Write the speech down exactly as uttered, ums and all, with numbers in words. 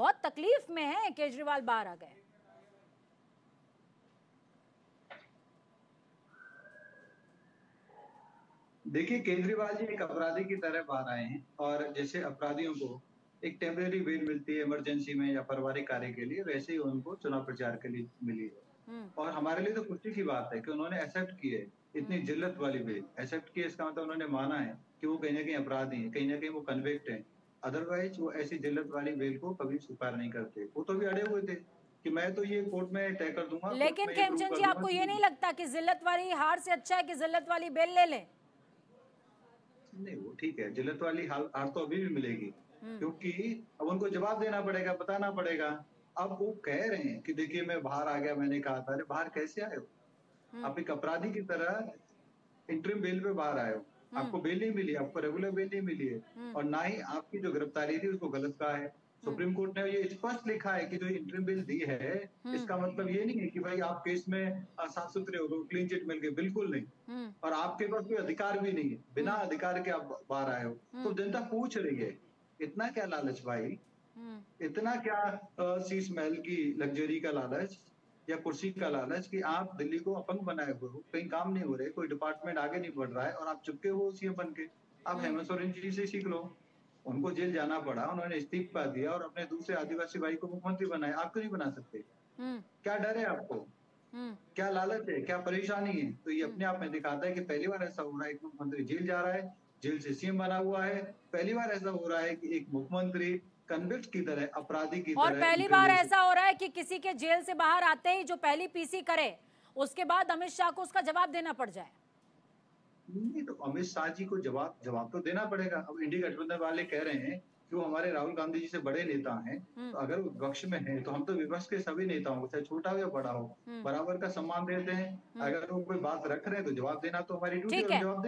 बहुत तकलीफ में है, केजरीवाल बाहर आ गए। देखिए, केजरीवाल जी एक अपराधी की तरह बाहर आए हैं और जैसे अपराधियों को एक टेम्परेरी बेल मिलती है इमरजेंसी में या पारिवारिक कार्य के लिए, वैसे ही उनको चुनाव प्रचार के लिए मिली है। और हमारे लिए तो खुशी की बात है कि उन्होंने एक्सेप्ट की है, इतनी जिल्लत वाली बेल एक्सेप्ट की है। इसका मतलब उन्होंने माना है कि वो कहीं ना कहीं अपराधी है, कहीं ना कहीं वो कन्विक्ट है, अदरवाइज वो ऐसी जिल्लत वाली बेल को कभी स्वीकार नहीं करते। वो तो भी अड़े हुए थे कि मैं तो ये कोर्ट में तय कर दूंगा। लेकिन कैंपचंद जी, आपको ये नहीं लगता कि जिल्लत वाली हार से अच्छा है कि जिल्लत वाली बेल ले लें? नहीं, वो ठीक है, जिल्लत वाली हार तो अभी भी मिलेगी, क्योंकि अब उनको जवाब देना पड़ेगा, बताना पड़ेगा। अब वो कह रहे हैं कि देखिए मैं बाहर आ गया, मैंने कहा था। अरे बाहर कैसे आए हो आप? एक अपराधी की तरह इंटरिम बेल पे बाहर आए हो, आपको बेल नहीं मिली, आपको रेगुलर बेल नहीं मिली है, और ना ही आपकी जो गिरफ्तारी थी उसको गलत कहा है। सुप्रीम कोर्ट ने ये स्पष्ट लिखा है कि जो इंटरिम बेल दी है, इसका मतलब ये नहीं है कि भाई आप केस में साफ सुथरे हो, क्लीन चिट मिल गए, बिल्कुल नहीं। और आपके पास कोई अधिकार भी नहीं है, बिना अधिकार के आप बाहर आए हो। तो जनता पूछ रही है, इतना क्या लालच भाई, इतना क्या शीश महल की लग्जरी का लालच या कुर्सी का लालच कि आप दिल्ली को अपंग बनाए हुए हो, कहीं काम नहीं हो रहे, कोई डिपार्टमेंट आगे नहीं बढ़ रहा है और आप चुपके हो उसी बन के। आप हेमंत सोरेन जी से सीख लो, उनको जेल जाना पड़ा, उन्होंने इस्तीफा दिया और अपने दूसरे आदिवासी भाई को मुख्यमंत्री बनाया, आप क्यों नहीं बना सकते? क्या डर है आपको, क्या लालच है, क्या परेशानी है? तो ये अपने आप में दिखाता है कि पहली बार ऐसा हो रहा है, एक मुख्यमंत्री जेल जा रहा है, जेल से सीएम बना हुआ है। पहली बार ऐसा हो रहा है कि एक मुख्यमंत्री कन्विक्ट की तरह, अपराधी की तरह, और पहली बार ऐसा हो रहा है कि किसी के जेल से बाहर आते ही जो पहली पीसी करे, उसके बाद अमित शाह को उसका जवाब देना पड़ जाए। नहीं तो अमित शाह जी को जवाब जवाब तो देना पड़ेगा। अब इंडी गठबंधन वाले कह रहे हैं कि वो हमारे राहुल गांधी जी से बड़े नेता हैं, तो अगर वो विपक्ष में हैं तो हम तो विपक्ष के सभी नेताओं को, चाहे छोटा हो या बड़ा हो, बराबर का सम्मान देते हैं। अगर वो कोई बात रख रहे हैं तो जवाब देना तो हमारी ड्यूटी है।